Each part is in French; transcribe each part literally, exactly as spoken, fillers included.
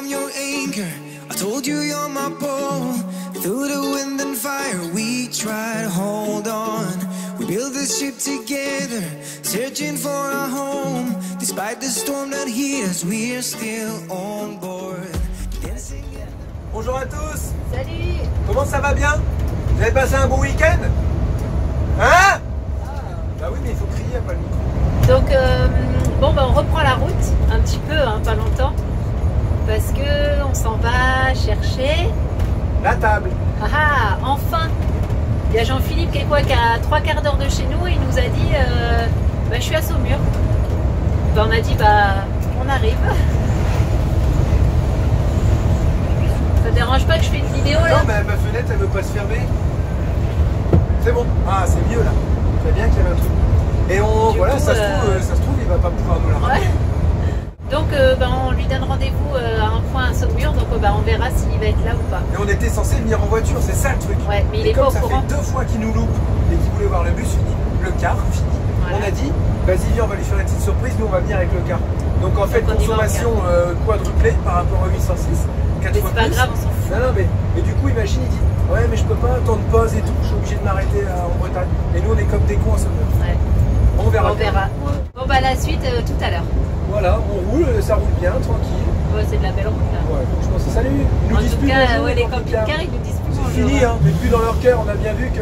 calm your anger. I told you you're my pole. Through the wind and fire, we try to hold on. We build this ship together, searching for a home. Despite the storm that hit us, we're still on board. Bonjour à tous. Salut. Comment ça va bien? Vous avez passé un bon week-end? Hein? Ah. Bah oui, mais il faut crier, pas le micro. Donc, euh, bon, bah, on reprend la route un petit peu, hein, pas longtemps. Parce que on s'en va chercher... la table. Ah, enfin. Il y a Jean-Philippe qui est quoi, qui a trois quarts d'heure de chez nous et il nous a dit euh, bah, je suis à Saumur. Bah, on a dit bah on arrive. Ça te dérange pas que je fais une vidéo là? Non, mais ma fenêtre elle veut pas se fermer. C'est bon. Ah, c'est mieux là. C'est bien qu'il y avait un truc. Et on, du voilà, coup, ça, euh... se trouve, ça se trouve il va pas pouvoir nous la ramener. Ouais. Donc euh, bah, on lui donne rendez-vous euh, à un point à Saumur, donc euh, bah, on verra s'il va être là ou pas. Et on était censé venir en voiture, c'est ça le truc. Ouais, mais il est pas au courant. Deux fois qu'il nous loupe et qu'il voulait voir le bus fini, le car fini. Voilà. On a dit, vas-y viens, on va lui faire une petite surprise, nous on va venir avec le car. Donc en fait, donc, consommation euh, quadruplée par rapport au huit cent six, quatre mais fois plus. C'est pas grave, on s'en fout. Non, non, mais, mais du coup, imagine, il dit, ouais, mais je peux pas, temps de pause et tout, je suis obligé de m'arrêter euh, en Bretagne. Et nous on est comme des cons à Saumur. Ouais. On verra. On verra. Bon, bah la suite euh, tout à l'heure. Voilà, on roule, ça roule bien, tranquille. Ouais, c'est de la belle route là. Ouais, donc je pense que salut. Ils nous en disent tout plus cas, bonjour, ouais, les camping-cars, ils nous disent plus bonjour. C'est fini, hein, mais plus dans leur cœur, on a bien vu que...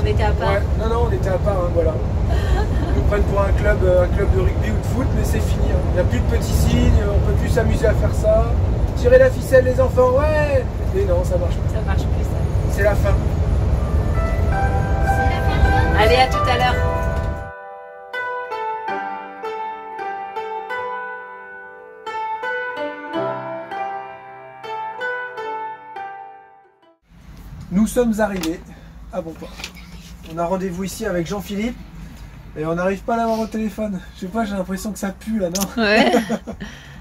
on était à part. Ouais. Non, non, on était à part, hein, voilà. Ils nous prennent pour un club, un club de rugby ou de foot, mais c'est fini. Hein. Il n'y a plus de petits signes, on peut plus s'amuser à faire ça. Tirer la ficelle, les enfants, ouais. Mais non, ça marche plus. Ça marche plus, ça. C'est la fin. C'est la fin. Allez, à tout à l'heure. Nous sommes arrivés à bon port. On a rendez-vous ici avec Jean-Philippe et on n'arrive pas à l'avoir au téléphone. Je sais pas, j'ai l'impression que ça pue là, non? Ouais.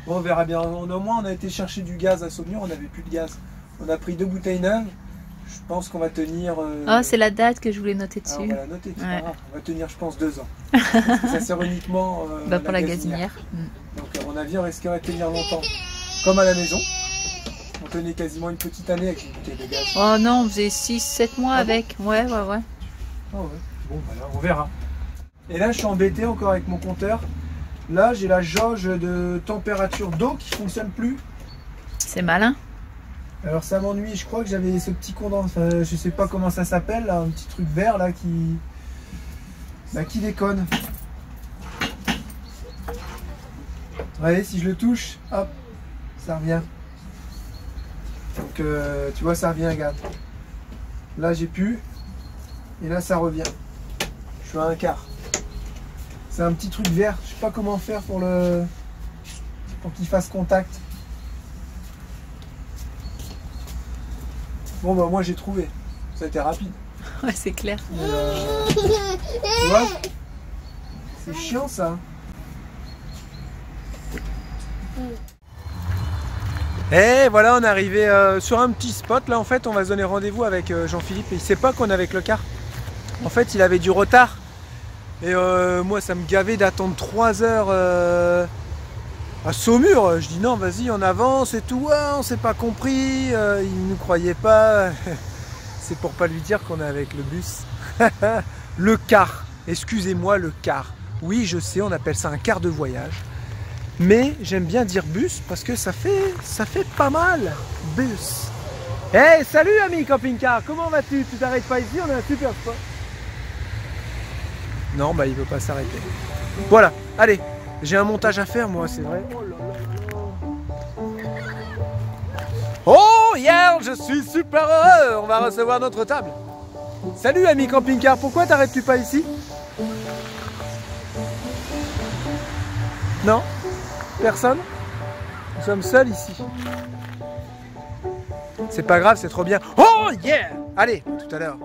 Bon, on verra bien. On, au moins, on a été chercher du gaz à Saumur, on n'avait plus de gaz. On a pris deux bouteilles neuves. Je pense qu'on va tenir... Euh... Oh, c'est la date que je voulais noter dessus. Ah, on va la noter, ouais. On va tenir, je pense, deux ans. Parce que ça sert uniquement euh, bah, la pour la gazinière. gazinière. Donc, à mon avis, on risquerait de tenir longtemps. Comme à la maison. On tenait quasiment une petite année avec une bouteille de gaz. Oh non, on faisait six sept mois ah avec. Bon ouais, ouais, ouais. Oh ouais. Bon, voilà, on verra. Et là, je suis embêté encore avec mon compteur. Là, j'ai la jauge de température d'eau qui ne fonctionne plus. C'est malin. Alors, ça m'ennuie. Je crois que j'avais ce petit condenseur. Je ne sais pas comment ça s'appelle, un petit truc vert là qui, bah, qui déconne. Allez, si je le touche, hop, ça revient. Donc euh, tu vois, ça revient, regarde. Là j'ai pu, et là ça revient. Je suis à un quart. C'est un petit truc vert, je sais pas comment faire pour le pour qu'il fasse contact. Bon bah moi j'ai trouvé. Ça a été rapide. Ouais, c'est clair. Euh... Tu vois, c'est chiant ça. Mm. Et voilà, on est arrivé euh, sur un petit spot. Là, en fait, on va se donner rendez-vous avec euh, Jean-Philippe. Il ne sait pas qu'on est avec le car. En fait, il avait du retard. Et euh, moi, ça me gavait d'attendre trois heures euh, à Saumur. Je dis non, vas-y, on avance et tout. Ah, on ne s'est pas compris. Euh, il ne nous croyait pas. C'est pour pas lui dire qu'on est avec le bus. Le car. Excusez-moi, le car. Oui, je sais, on appelle ça un car de voyage. Mais j'aime bien dire bus parce que ça fait, ça fait pas mal. Bus. Eh hey, salut ami camping-car, comment vas-tu? Tu t'arrêtes pas ici, on a un super spot. Non, bah il veut pas s'arrêter. Voilà, allez, j'ai un montage à faire moi, c'est vrai. Oh, hier, yeah, je suis super heureux, on va recevoir notre table. Salut ami camping-car, pourquoi t'arrêtes-tu pas ici? Non? Personne. Nous sommes seuls ici. C'est pas grave, c'est trop bien. Oh yeah! Allez, tout à l'heure.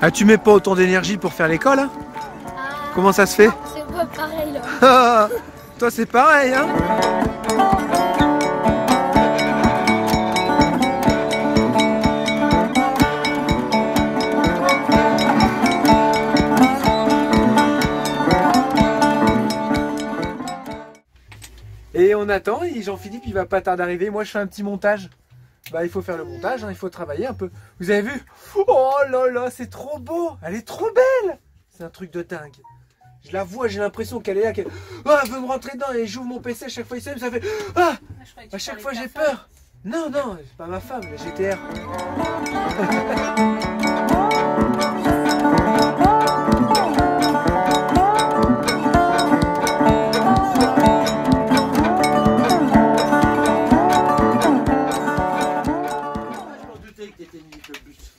Ah, tu mets pas autant d'énergie pour faire l'école, hein? Comment ça se fait? Pareil là. Toi c'est pareil hein. Et on attend, et Jean-Philippe il va pas tarder d'arriver. Moi je fais un petit montage. Bah il faut faire le montage, hein, il faut travailler un peu. Vous avez vu? Oh là là, c'est trop beau. Elle est trop belle. C'est un truc de dingue. Je la vois, j'ai l'impression qu'elle est là, qu'elle ah, elle veut me rentrer dedans, et j'ouvre mon P C à chaque fois, il s'aime, ça fait ah, à chaque fois j'ai peur. Non, non, c'est pas ma femme, la G T R.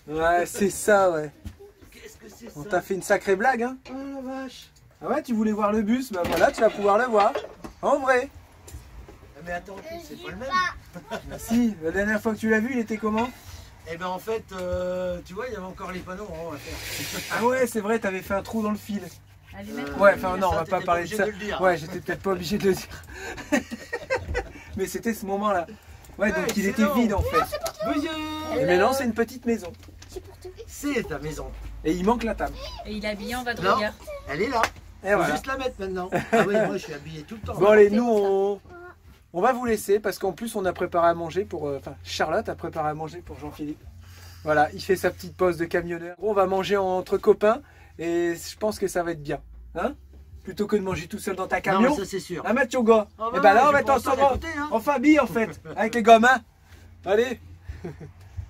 Ouais, c'est ça, ouais. Qu'est-ce que c'est ça? On t'a fait une sacrée blague, hein? Oh la vache! Ah ouais, tu voulais voir le bus? Bah voilà, tu vas pouvoir le voir. En vrai. Mais attends, c'est pas le même. Bah si, la dernière fois que tu l'as vu, il était comment? Eh ben en fait, euh, tu vois, il y avait encore les panneaux en haut à faire. Ah ouais, c'est vrai, t'avais fait un trou dans le fil. Euh, ouais, enfin non, ça, on va pas parler de ça. De ouais, j'étais peut-être pas obligé de le dire. Mais c'était ce moment-là. Ouais, ouais, donc il était long. Vide en fait. Non, et maintenant, c'est une petite maison. C'est ta maison. Et il manque la table. Et il est habillé en vadrouilleur. Elle est là. Et voilà. Juste la mettre maintenant. Ah oui, moi je suis habillé tout le temps. Bon allez, nous on... on va vous laisser parce qu'en plus on a préparé à manger pour... Enfin, Charlotte a préparé à manger pour Jean-Philippe. Voilà, il fait sa petite pause de camionneur. On va manger entre copains et je pense que ça va être bien. Hein? Plutôt que de manger tout seul dans ta camion. Non, ça c'est sûr. Ah mais tu gars. Et ben là on va être ensemble en famille en fait. Avec les gamins. Allez.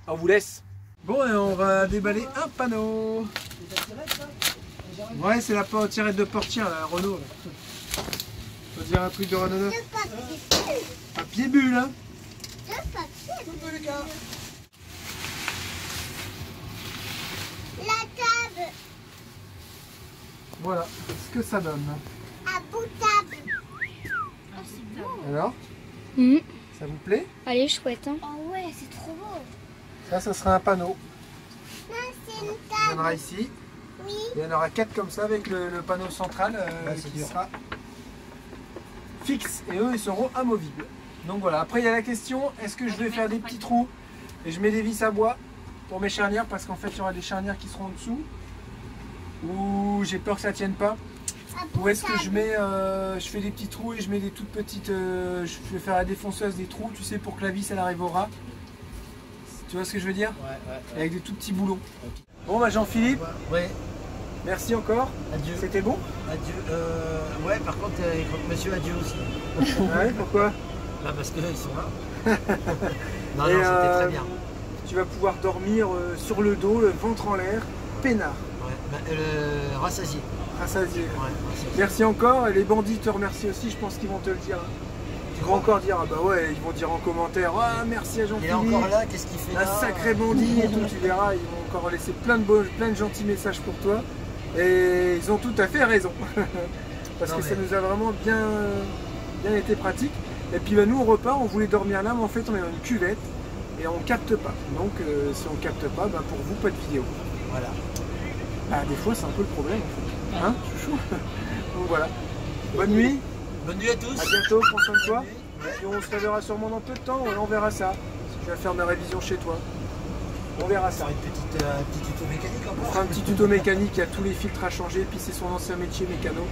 On vous laisse. Bon, et on va déballer un panneau. Ouais, c'est la tirette de portière, la Renault. Là. On va dire un truc de Renault neuf. Papier bulle, hein. La table. Voilà, ce que ça donne. Un bout table. Alors mmh. Ça vous plaît? Elle est chouette, hein. Oh ouais, c'est trop beau. Ça, ça sera un panneau. Non, c'est une table. Il y en aura ici. Oui. Il y en aura quatre comme ça avec le, le panneau central euh, ouais, qui sera fixe. Et eux, ils seront amovibles. Donc voilà. Après, il y a la question, est-ce que je vais faire des petits trous et je mets des vis à bois pour mes charnières parce qu'en fait, il y aura des charnières qui seront en dessous ou j'ai peur que ça tienne pas. Ou est-ce que je mets, euh, je fais des petits trous et je mets des toutes petites, euh, je vais faire la défonceuse des trous, tu sais, pour que la vis, elle arrive au ras. Tu vois ce que je veux dire? Ouais, ouais, ouais. Avec des tout petits boulons. Okay. Bon bah Jean-Philippe, ouais. Merci encore. Adieu. C'était bon? Adieu. Euh, ouais, par contre, euh, monsieur adieu aussi. Ouais, pourquoi? Bah parce que là, ils sont là. Non, et non, c'était euh, très bien. Tu vas pouvoir dormir euh, sur le dos, le ventre en l'air, peinard. Ouais, bah, euh, rassasié. Rassasié. Ouais, rassasié. Merci encore. Et les bandits te remercient aussi, je pense qu'ils vont te le dire. Ils vont encore dire, ah bah ouais, ils vont dire en commentaire, ah merci à Jean-Philippe. Il est encore là, qu'est-ce qu'il fait là? Un sacré bandit et tout, tu verras, ils vont encore laisser plein de, beaux, plein de gentils messages pour toi. Et ils ont tout à fait raison. Parce non, que mais... ça nous a vraiment bien, bien été pratique. Et puis bah, nous, on repart, on voulait dormir là, mais en fait, on est dans une cuvette et on capte pas. Donc euh, si on capte pas, bah, pour vous, pas de vidéo. Voilà. Bah, des fois, c'est un peu le problème. En fait. Hein, chouchou? Donc voilà. Bonne nuit. Bonne nuit à tous. A bientôt, prends soin de toi. Puis on se reverra sûrement dans peu de temps, on verra ça. Je vais faire ma révision chez toi. On verra ça. Une petite, euh, un petit tuto mécanique encore. On fera un petit tuto mécanique, il y a tous les filtres à changer, puis c'est son ancien métier mécano.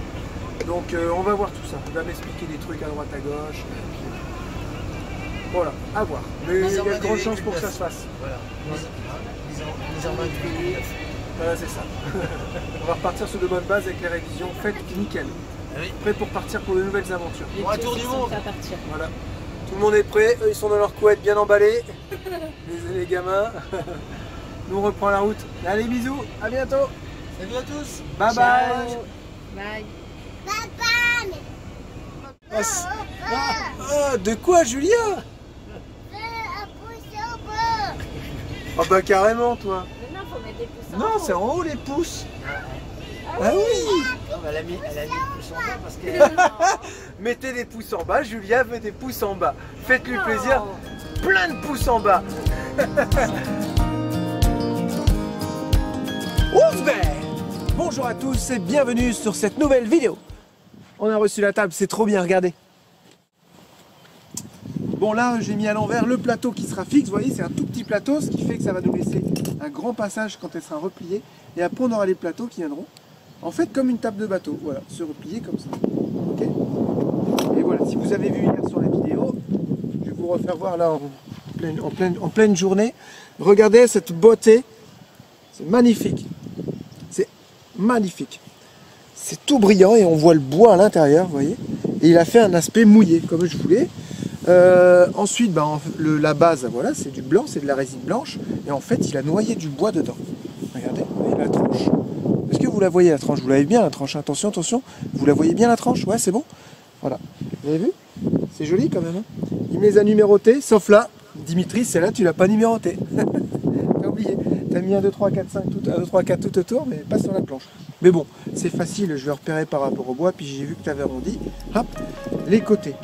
Donc euh, on va voir tout ça. Il va m'expliquer des trucs à droite à gauche. Puis... Voilà, à voir. Mais il y a de grandes chances pour que ça se fasse. Voilà. Voilà, c'est ça. On va repartir sur de bonnes bases avec les révisions faites nickel. Oui. Prêt pour partir pour de nouvelles aventures. Pour un tour du monde. Voilà. Tout le monde est prêt, eux ils sont dans leur couette bien emballés. les, les gamins. Nous on reprend la route. Allez bisous, à bientôt. Salut à tous. Bye bye. Bye. Bye bye. Oh, oh, de quoi Julia? Ah oh, bah carrément toi. Mais non, faut mettre des pouces en haut. Non, c'est en haut les pouces. Ah oui! Non, elle a mis, elle a mis les pouces en bas parce que... Mettez des pouces en bas, Julia veut des pouces en bas. Faites-lui plaisir, plein de pouces en bas. Ouf! Bonjour à tous et bienvenue sur cette nouvelle vidéo. On a reçu la table, c'est trop bien, regardez. Bon, là, j'ai mis à l'envers le plateau qui sera fixe. Vous voyez, c'est un tout petit plateau, ce qui fait que ça va nous laisser un grand passage quand elle sera repliée. Et après, on aura les plateaux qui viendront, en fait, comme une table de bateau. Voilà, se replier comme ça. Okay. Et voilà, si vous avez vu hier sur la vidéo, je vais vous refaire voir là en pleine, en pleine, en pleine journée. Regardez cette beauté. C'est magnifique. C'est magnifique. C'est tout brillant et on voit le bois à l'intérieur, vous voyez. Et il a fait un aspect mouillé, comme je voulais. Euh, ensuite, ben, le, la base, voilà, c'est du blanc, c'est de la résine blanche. Et en fait, il a noyé du bois dedans. Regardez, vous voyez la tranche. Est-ce que vous la voyez, la tranche? Vous la voyez bien, la tranche? Attention, attention. Vous la voyez bien, la tranche? Ouais, c'est bon. Voilà. Vous avez vu? C'est joli quand même. Hein, il me les a numérotées, sauf là. Dimitri, celle-là, tu l'as pas numérotée. T'as oublié. T'as mis un, deux, trois, quatre, cinq, tout, un, deux, trois, quatre tout autour, mais pas sur la planche. Mais bon, c'est facile, je vais repérer par rapport au bois. Puis j'ai vu que t'avais arrondi. Hop, les côtés.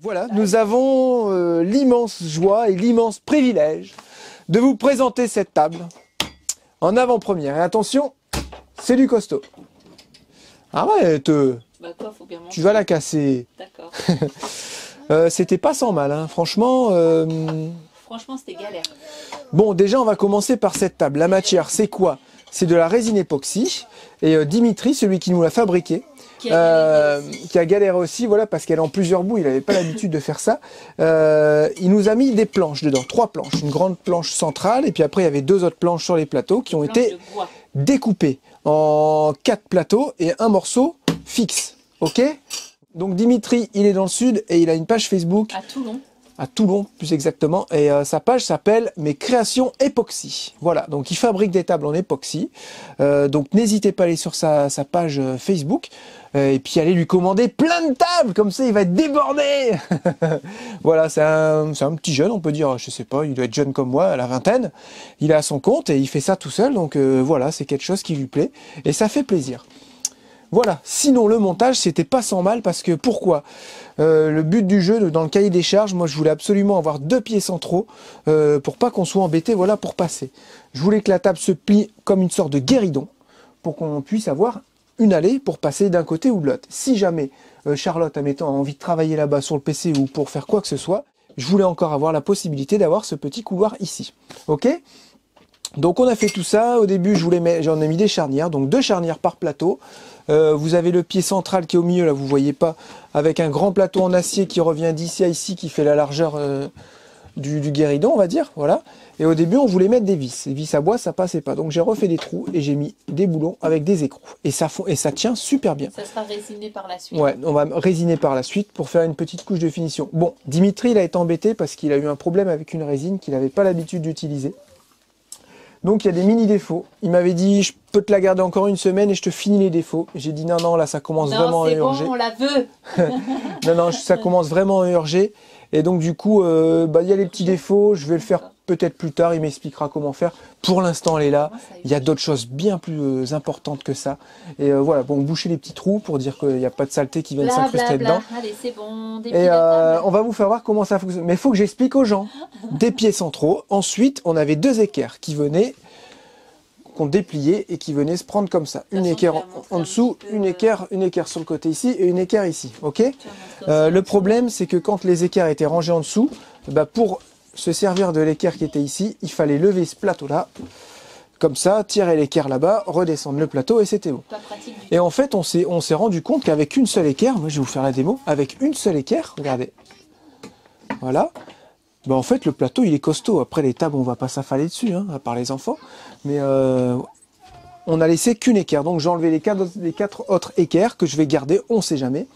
Voilà, nous avons euh, l'immense joie et l'immense privilège de vous présenter cette table en avant-première. Et attention, c'est du costaud. Ah ouais, te, bah quoi, faut bien tu vas la casser. D'accord. euh, c'était pas sans mal, hein. Franchement... Euh... Franchement, c'était galère. Bon, déjà, on va commencer par cette table. La matière, c'est quoi? C'est de la résine époxy. Et euh, Dimitri, celui qui nous l'a fabriquée, Qui a, euh, qui a galéré aussi, voilà, parce qu'elle est en plusieurs bouts, il n'avait pas l'habitude de faire ça. Euh, il nous a mis des planches dedans, trois planches, une grande planche centrale, et puis après il y avait deux autres planches sur les plateaux qui ont été découpées en quatre plateaux et un morceau fixe. Ok ? Donc Dimitri, il est dans le sud et il a une page Facebook. À Toulon. À Toulon, plus exactement. Et euh, sa page s'appelle « Mes créations époxy ». Voilà, donc il fabrique des tables en époxy. Euh, donc n'hésitez pas à aller sur sa, sa page Facebook. Euh, et puis allez lui commander plein de tables, comme ça il va être débordé. Voilà, c'est un, un petit jeune, on peut dire, je sais pas, il doit être jeune comme moi, à la vingtaine. Il a son compte et il fait ça tout seul. Donc euh, voilà, c'est quelque chose qui lui plaît et ça fait plaisir. Voilà, sinon le montage, c'était pas sans mal, parce que pourquoi euh, le but du jeu, dans le cahier des charges, moi je voulais absolument avoir deux pièces en trop, euh, pour pas qu'on soit embêté, voilà, pour passer. Je voulais que la table se plie comme une sorte de guéridon, pour qu'on puisse avoir une allée pour passer d'un côté ou de l'autre. Si jamais euh, Charlotte, admettons, a envie de travailler là-bas sur le P C ou pour faire quoi que ce soit, je voulais encore avoir la possibilité d'avoir ce petit couloir ici, ok ? Donc on a fait tout ça. Au début, je voulais, j'en ai mis des charnières, donc deux charnières par plateau. Euh, vous avez le pied central qui est au milieu, là vous voyez pas, avec un grand plateau en acier qui revient d'ici à ici, qui fait la largeur euh, du, du guéridon, on va dire, voilà. Et au début, on voulait mettre des vis. Les vis à bois, ça passait pas. Donc j'ai refait des trous et j'ai mis des boulons avec des écrous. Et ça, et ça tient super bien. Ça sera résiné par la suite. Ouais, on va résiner par la suite pour faire une petite couche de finition. Bon, Dimitri, il a été embêté parce qu'il a eu un problème avec une résine qu'il n'avait pas l'habitude d'utiliser. Donc il y a des mini défauts. Il m'avait dit, je peux te la garder encore une semaine et je te finis les défauts. J'ai dit non, non, là ça commence non, vraiment à urger. Bon, on la veut. Non, non, ça commence vraiment à urger. Et donc du coup, euh, bah, il y a les petits défauts. Je vais le faire peut-être plus tard. Il m'expliquera comment faire. Pour l'instant, elle est là. Il y a d'autres choses bien plus importantes que ça. Et euh, voilà, bon, boucher les petits trous pour dire qu'il n'y a pas de saleté qui vient s'incruster dedans. Allez, c'est bon. Des et euh, on va vous faire voir comment ça fonctionne. Mais il faut que j'explique aux gens. Des pieds centraux. Ensuite, on avait deux équerres qui venaient, qu'on dépliait et qui venaient se prendre comme ça. Une équerre en, en dessous, une équerre, une équerre sur le côté ici et une équerre ici. Ok. Euh, le problème, c'est que quand les équerres étaient rangées en dessous, bah pour se servir de l'équerre qui était ici, il fallait lever ce plateau-là, comme ça, tirer l'équerre là-bas, redescendre le plateau et c'était bon. Et en fait, on s'est on s'est rendu compte qu'avec une seule équerre, moi je vais vous faire la démo, avec une seule équerre, regardez, voilà, bah en fait le plateau il est costaud. Après les tables, on va pas s'affaler dessus, hein, à part les enfants, mais euh, on a laissé qu'une équerre, donc j'ai enlevé les quatre, les quatre autres équerres que je vais garder, on sait jamais,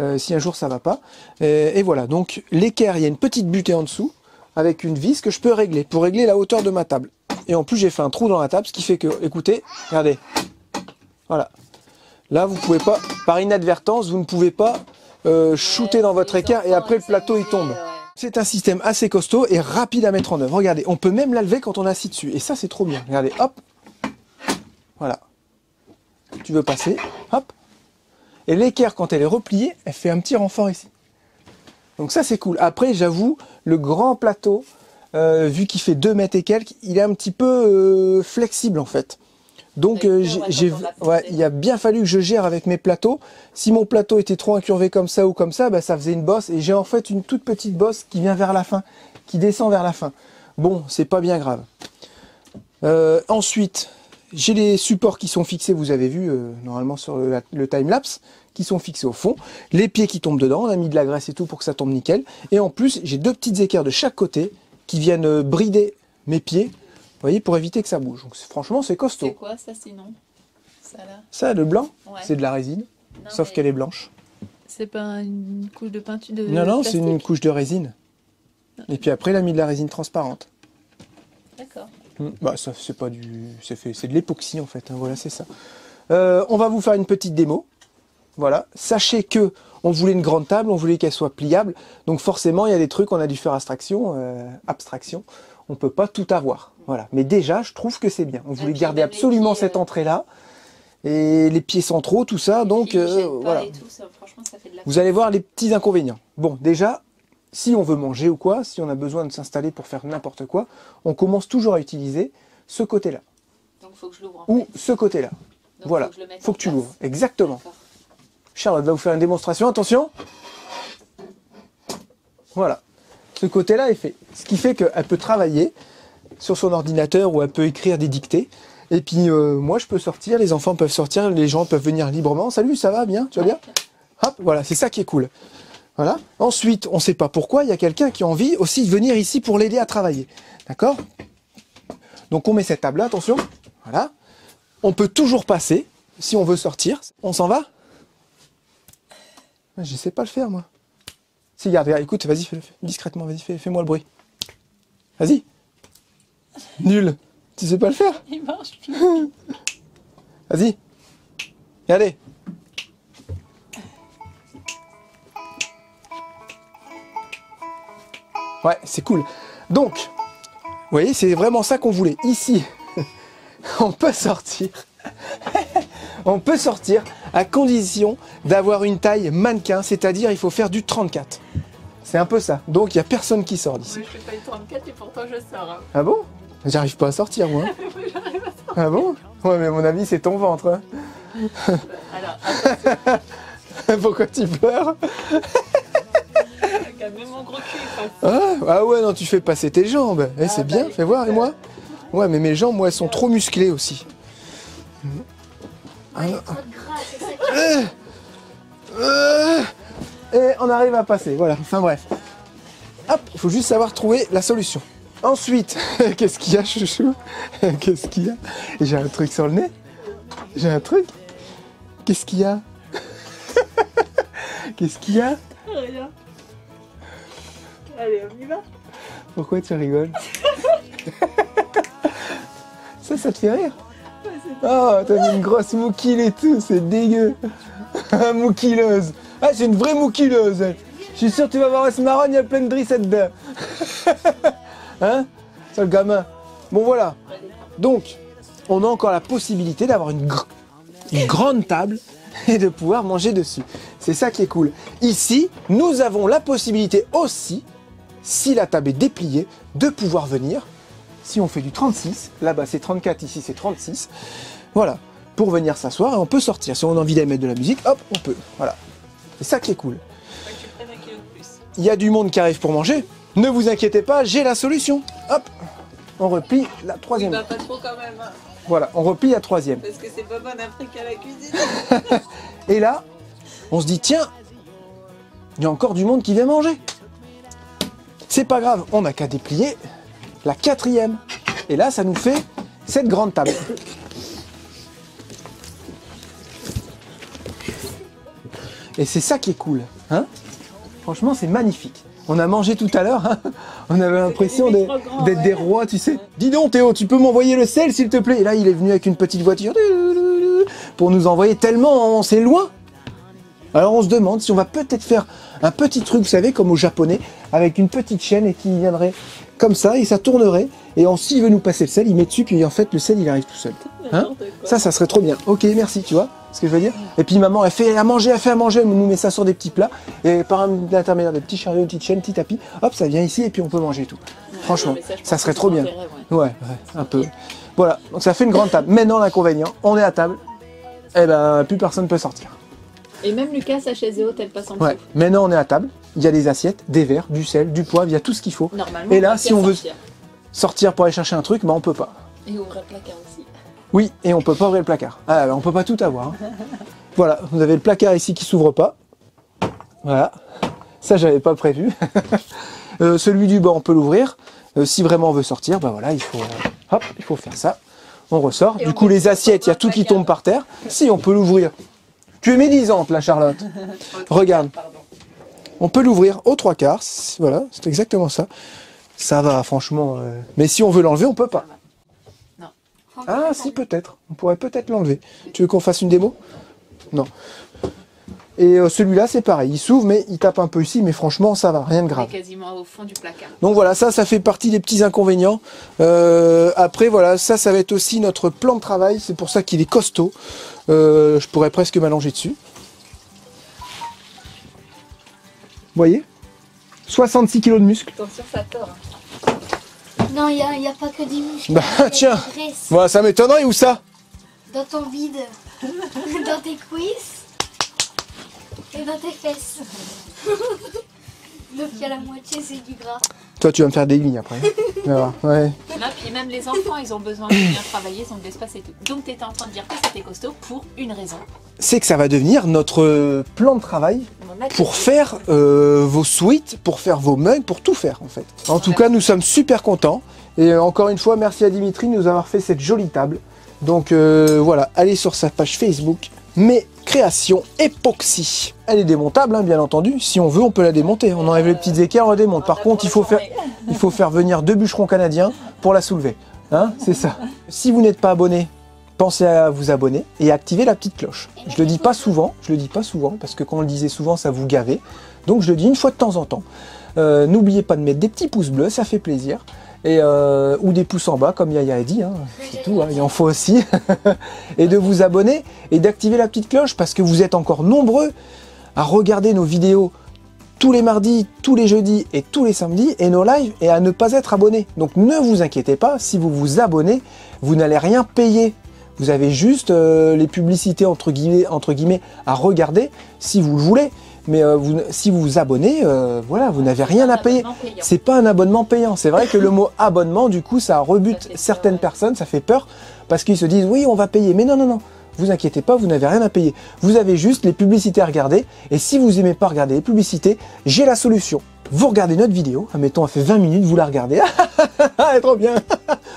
euh, si un jour ça va pas. Et, et voilà, donc l'équerre, il y a une petite butée en dessous, avec une vis que je peux régler, pour régler la hauteur de ma table. Et en plus, j'ai fait un trou dans la table, ce qui fait que, écoutez, regardez, voilà. Là, vous pouvez pas, par inadvertance, vous ne pouvez pas euh, shooter dans votre équerre et après le plateau, il tombe. C'est un système assez costaud et rapide à mettre en œuvre. Regardez, on peut même la lever quand on est assis dessus. Et ça, c'est trop bien. Regardez, hop, voilà. Tu veux passer, hop. Et l'équerre, quand elle est repliée, elle fait un petit renfort ici. Donc ça, c'est cool. Après, j'avoue, le grand plateau, euh, vu qu'il fait deux mètres et quelques, il est un petit peu euh, flexible en fait. Donc euh, j'ai, ouais, il a bien fallu que je gère avec mes plateaux. Si mon plateau était trop incurvé comme ça ou comme ça, bah, ça faisait une bosse. Et j'ai en fait une toute petite bosse qui vient vers la fin, qui descend vers la fin. Bon, c'est pas bien grave. Euh, ensuite, j'ai les supports qui sont fixés, vous avez vu, euh, normalement sur le, le timelapse, qui sont fixés au fond, les pieds qui tombent dedans, on a mis de la graisse et tout pour que ça tombe nickel. Et en plus, j'ai deux petites équerres de chaque côté qui viennent brider mes pieds, vous voyez, pour éviter que ça bouge. Donc franchement, c'est costaud. C'est quoi ça sinon? Ça, là. Ça, le blanc, ouais. C'est de la résine, non, sauf mais... qu'elle est blanche. C'est pas une couche de peinture de Non, non, c'est une couche de résine. Non. Et puis après, elle a mis de la résine transparente. D'accord. Bah, ça, c'est pas du, c'est de l'époxy en fait, hein, voilà, c'est ça. Euh, on va vous faire une petite démo. Voilà, sachez que on voulait une grande table, on voulait qu'elle soit pliable, donc forcément il y a des trucs, on a dû faire abstraction, euh, abstraction. On peut pas tout avoir, voilà. Mais déjà, je trouve que c'est bien. On voulait garder absolument pieds, cette entrée là, et les pieds centraux, tout ça, donc euh, voilà. Tout, ça, ça fait de la... Vous allez voir les petits inconvénients. Bon, déjà. Si on veut manger ou quoi, si on a besoin de s'installer pour faire n'importe quoi, on commence toujours à utiliser ce côté-là. Donc faut que je l'ouvre en fait. Ou ce côté-là. Voilà, faut que, je le mette faut que tu l'ouvres. Exactement. Charlotte va vous faire une démonstration, attention. Voilà, ce côté-là est fait. Ce qui fait qu'elle peut travailler sur son ordinateur ou elle peut écrire des dictées. Et puis euh, moi je peux sortir, les enfants peuvent sortir, les gens peuvent venir librement. Salut, ça va bien, tu vas bien? Hop, voilà, c'est ça qui est cool. Voilà. Ensuite, on ne sait pas pourquoi, il y a quelqu'un qui a envie aussi de venir ici pour l'aider à travailler. D'accord? Donc on met cette table là, attention. Voilà. On peut toujours passer si on veut sortir. On s'en va? Je sais pas le faire, moi. Si, regarde, regarde, écoute, vas-y, fais-le discrètement, vas-y, fais, fais-moi le bruit. Vas-y. Nul. Tu sais pas le faire. Il marche plus. Vas-y. Et allez. Ouais, c'est cool. Donc, vous voyez, c'est vraiment ça qu'on voulait. Ici, on peut sortir. On peut sortir à condition d'avoir une taille mannequin, c'est-à-dire il faut faire du trente-quatre. C'est un peu ça. Donc, il n'y a personne qui sort d'ici. Oui, je fais pas du trente-quatre et pourtant je sors. Hein. Ah bon? J'arrive pas à sortir, moi. Oui, j'arrive à sortir. Ah bon? Ouais, mais à mon avis, c'est ton ventre. Hein. Alors, pourquoi tu pleures? Même mon gros cul, ah, ah ouais, non, tu fais passer tes jambes. Eh, ah, c'est bah, bien, fais voir, et moi? Ouais, mais mes jambes, moi, elles sont trop musclées aussi. Ah, euh, euh, et on arrive à passer, voilà, enfin bref. Hop, il faut juste savoir trouver la solution. Ensuite, qu'est-ce qu'il y a, chouchou? Qu'est-ce qu'il y a? J'ai un truc sur le nez. J'ai un truc. Qu'est-ce qu'il y a? Qu'est-ce qu'il y a? Rien. Allez, on y va. Pourquoi tu rigoles? Ça, ça te fait rire? Ouais, oh, t'as mis une grosse mouquille et tout, c'est dégueu. Mouquileuse. Ah, c'est une vraie mouquileuse. Je suis sûr que tu vas voir ce marron, il y a plein de drissettes dedans. Hein? C'est le gamin. Bon, voilà. Donc, on a encore la possibilité d'avoir une, gr une grande table et de pouvoir manger dessus. C'est ça qui est cool. Ici, nous avons la possibilité aussi, si la table est dépliée, de pouvoir venir, si on fait du trente-six, là-bas c'est trente-quatre, ici c'est trente-six, voilà, pour venir s'asseoir et on peut sortir. Si on a envie d'aller mettre de la musique, hop, on peut, voilà. C'est ça qui est cool. Il y a du monde qui arrive pour manger, ne vous inquiétez pas, j'ai la solution. Hop, on replie la troisième. Pas trop quand même. Voilà, on replie la troisième. Parce que c'est pas bon Afrique à la cuisine. Et là, on se dit, tiens, il y a encore du monde qui vient manger. C'est pas grave, on n'a qu'à déplier la quatrième. Et là, ça nous fait cette grande table. Et c'est ça qui est cool. Hein, franchement, c'est magnifique. On a mangé tout à l'heure, hein, on avait l'impression d'être ouais. des rois, tu sais. Ouais. Dis donc Théo, tu peux m'envoyer le sel s'il te plaît? Et là, il est venu avec une petite voiture pour nous envoyer tellement, on s'est loin. Alors on se demande si on va peut-être faire un petit truc, vous savez, comme aux japonais, avec une petite chaîne et qui viendrait comme ça et ça tournerait. Et s'il veut nous passer le sel, il met dessus, puis en fait le sel il arrive tout seul. Hein, ça, ça serait trop bien. Ok, merci, tu vois ce que je veux dire. Et puis maman, elle fait à manger, elle fait à manger, elle nous met ça sur des petits plats. Et par l'intermédiaire des petits chariots, des petites chaînes, petits tapis, hop, ça vient ici et puis on peut manger tout. Ouais, franchement, non, ça, ça serait trop bien. Ouais, ouais, un peu. Voilà, donc ça fait une grande table. Maintenant, l'inconvénient, on est à table, et ben plus personne ne peut sortir. Et même Lucas, sa chaise est haute, elle passe en dessous. Ouais. Maintenant, on est à table, il y a des assiettes, des verres, du sel, du poivre, il y a tout ce qu'il faut. Normalement, et là, on si on sortir. veut sortir pour aller chercher un truc, ben on peut pas. Et ouvrir le placard aussi. Oui, et on peut pas ouvrir le placard. Ah, on peut pas tout avoir. Hein. Voilà, vous avez le placard ici qui s'ouvre pas. Voilà, ça j'avais pas prévu. euh, celui du bas, on peut l'ouvrir. Euh, si vraiment on veut sortir, ben voilà, il faut, euh, hop, il faut faire ça. On ressort. Et du on coup, les assiettes, il y a tout placard. qui tombe par terre. Si on peut l'ouvrir. Tu es médisante, la Charlotte. Regarde, on peut l'ouvrir aux trois quarts. Voilà, c'est exactement ça. Ça va, franchement. Euh... Mais si on veut l'enlever, on peut pas. Ah si, peut-être, on pourrait peut-être l'enlever. Tu veux qu'on fasse une démo? Non. Et euh, celui-là c'est pareil, il s'ouvre mais il tape un peu ici, mais franchement ça va, rien de grave. Il est quasiment au fond du placard. Donc voilà, ça, ça fait partie des petits inconvénients. Euh, après voilà, ça, ça va être aussi notre plan de travail, c'est pour ça qu'il est costaud. Euh, je pourrais presque m'allonger dessus. Vous voyez? soixante-six kilos de muscles. Attention, ça tord. Non, il n'y a, a pas que des muscles. Bah tiens, voilà, ça m'étonnerait, où ça? Dans ton bide, dans tes cuisses et dans tes fesses. Donc il y a la moitié, c'est du gras. Toi, tu vas me faire des lignes après. Voilà, ouais. Non, puis même les enfants, ils ont besoin de bien travailler, ils ont de l'espace et tout. Donc tu étais en train de dire que c'était costaud pour une raison. C'est que ça va devenir notre plan de travail pour faire euh, vos suites, pour faire vos mugs, pour tout faire en fait. En tout cas, nous sommes super contents. Et euh, encore une fois, merci à Dimitri de nous avoir fait cette jolie table. Donc euh, voilà, allez sur sa page Facebook, mes création époxy. Elle est démontable, hein, bien entendu. Si on veut, on peut la démonter. On enlève les petites équerres, on la démonte. Par contre, il faut faire, il faut faire venir deux bûcherons canadiens pour la soulever. Hein, c'est ça. Si vous n'êtes pas abonné, pensez à vous abonner et à activer la petite cloche. Je le dis pas souvent, je le dis pas souvent, parce que quand on le disait souvent, ça vous gavait. Donc je le dis une fois de temps en temps. Euh, N'oubliez pas de mettre des petits pouces bleus, ça fait plaisir. Et euh, ou des pouces en bas, comme Yaya a dit, hein, c'est tout, hein, il en faut aussi. Et de vous abonner et d'activer la petite cloche, parce que vous êtes encore nombreux à regarder nos vidéos tous les mardis, tous les jeudis et tous les samedis, et nos lives, et à ne pas être abonné. Donc ne vous inquiétez pas, si vous vous abonnez, vous n'allez rien payer. Vous avez juste euh, les publicités entre guillemets, entre guillemets à regarder si vous le voulez. Mais euh, vous, si vous vous abonnez, euh, voilà, vous n'avez rien à payer. C'est pas un abonnement payant. C'est vrai que le mot abonnement, du coup, ça rebute certaines personnes, ça fait peur, parce qu'ils se disent oui, on va payer. Mais non, non, non. Vous inquiétez pas, vous n'avez rien à payer. Vous avez juste les publicités à regarder. Et si vous n'aimez pas regarder les publicités, j'ai la solution. Vous regardez notre vidéo, admettons, elle fait vingt minutes, vous la regardez, elle est trop bien.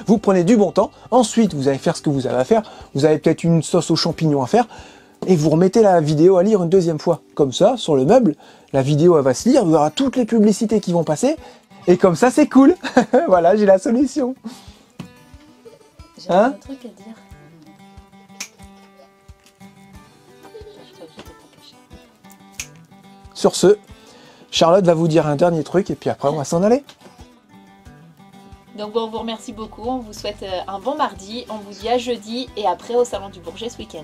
Vous prenez du bon temps, ensuite vous allez faire ce que vous avez à faire, vous avez peut-être une sauce aux champignons à faire, et vous remettez la vidéo à lire une deuxième fois. Comme ça, sur le meuble, la vidéo elle va se lire, vous aurez toutes les publicités qui vont passer, et comme ça c'est cool. Voilà, j'ai la solution. J'ai hein un truc à dire. Sur ce, Charlotte va vous dire un dernier truc et puis après on va s'en aller. Donc bon, on vous remercie beaucoup, on vous souhaite un bon mardi, on vous dit à jeudi et après au Salon du Bourget ce week-end.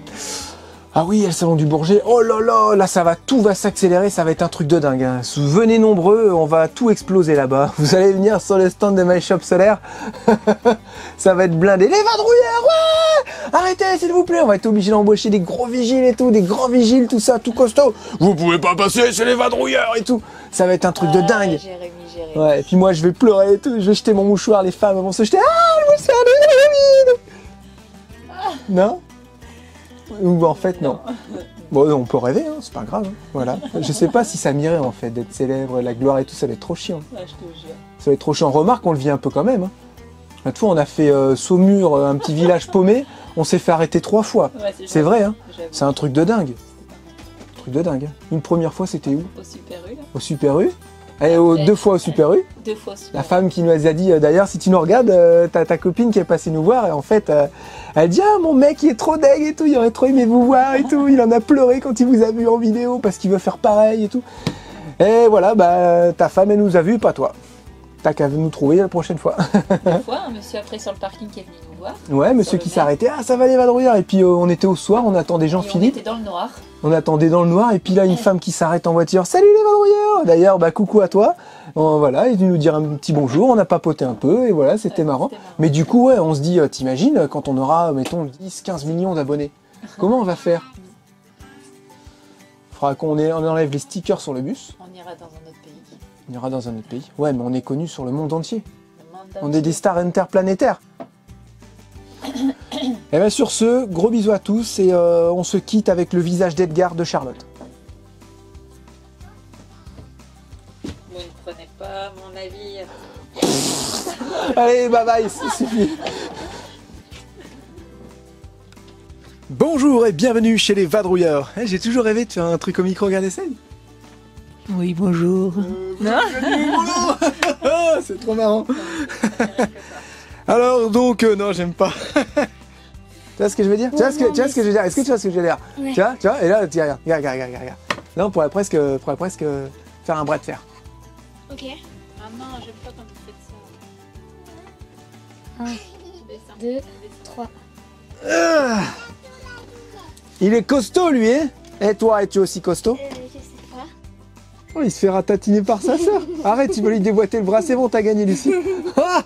Ah oui, le Salon du Bourget, oh là là, là ça va, tout va s'accélérer, ça va être un truc de dingue. Hein. Venez nombreux, on va tout exploser là-bas. Vous allez venir sur le stand de My Shop Solaire, ça va être blindé. Les Vadrouilleurs, ouais, arrêtez s'il vous plaît, on va être obligé d'embaucher des gros vigiles et tout, des grands vigiles, tout ça, tout costaud. Vous pouvez pas passer, c'est les Vadrouilleurs et tout. Ça va être un truc ah, de dingue. Jérémy, Jérémy. Ouais, et puis moi je vais pleurer et tout, je vais jeter mon mouchoir, les femmes vont se jeter. Ah, le mouchoir de Jérémy. Non ? Ou en fait non. non. Bon, on peut rêver, hein, c'est pas grave. Hein. Voilà. Je sais pas si ça m'irait en fait d'être célèbre, la gloire et tout, ça va être trop chiant. Ouais, je te jure. Ça va être trop chiant. Remarque, on le vit un peu quand même. Hein. L'autre fois, on a fait euh, Saumur, un petit village paumé. On s'est fait arrêter trois fois. Ouais, c'est vrai, hein. C'est un truc de dingue. Un truc de dingue. Une première fois, c'était où? Au Super-U. Au Super-U. Et au, deux fois au Super-U. Deux fois. La femme qui nous a dit, euh, d'ailleurs, si tu nous regardes, euh, t'as ta copine qui est passée nous voir, et en fait, euh, elle dit, ah, mon mec, il est trop deg et tout, il aurait trop aimé vous voir et tout, il en a pleuré quand il vous a vu en vidéo parce qu'il veut faire pareil et tout. Et voilà, bah, ta femme, elle nous a vu, pas toi. T'as qu'à nous trouver la prochaine fois. Une fois, un monsieur après sur le parking qui est venu nous voir. Ouais, monsieur qui s'arrêtait, ah, ça va les Vadrouilleurs. Et puis euh, on était au soir, on attendait Jean-Philippe. On était dans le noir. On attendait dans le noir, et puis là, une femme qui s'arrête en voiture. Salut les Vadrouilleurs. D'ailleurs, bah coucou à toi. On, voilà, il est venu nous dire un petit bonjour, on a papoté un peu, et voilà, c'était ouais, marrant. marrant. Mais du coup, ouais, on se dit, euh, t'imagines, quand on aura, mettons, dix, quinze millions d'abonnés, comment on va faire? Il faudra qu'on on enlève les stickers sur le bus. On ira dans un autre pays. On ira dans un autre pays. Ouais, mais on est connu sur le monde entier. Le monde entier. On est des stars interplanétaires. Et bien sur ce, gros bisous à tous et euh, on se quitte avec le visage d'Edgar de Charlotte. Vous ne prenez pas mon navire. Allez, bye bye, ça suffit. Bonjour et bienvenue chez les Vadrouilleurs. Hey, j'ai toujours rêvé de faire un truc au micro, regardez ça. Oui, bonjour. Euh, non oh, c'est trop marrant. Alors, donc, euh, non, j'aime pas. Tu vois ce que je veux dire? Tu vois ce que je veux dire? Est-ce que tu vois ce que je veux dire? Tu vois, tu vois? Et là, tu regardes, regarde, regarde, regarde. Là, on pourrait presque, pourrait presque faire un bras de fer. Ok. Ah non, j'aime pas quand tu fais ça. un, deux, trois. Ah, il est costaud, lui, hein? Et toi, es-tu aussi costaud? Oh, il se fait ratatiner par sa soeur. Arrête, il va lui déboîter le bras, c'est bon, t'as gagné, Lucie. Ah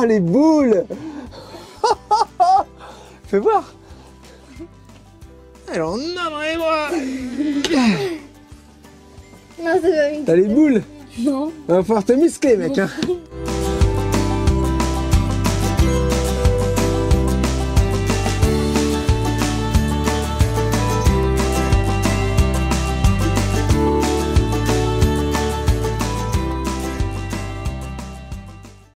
oh, les boules. Fais voir. Elle en a dans les bras. Non, c'est pas une... T'as les boules? Non. Il va falloir te muscler, mec. Hein.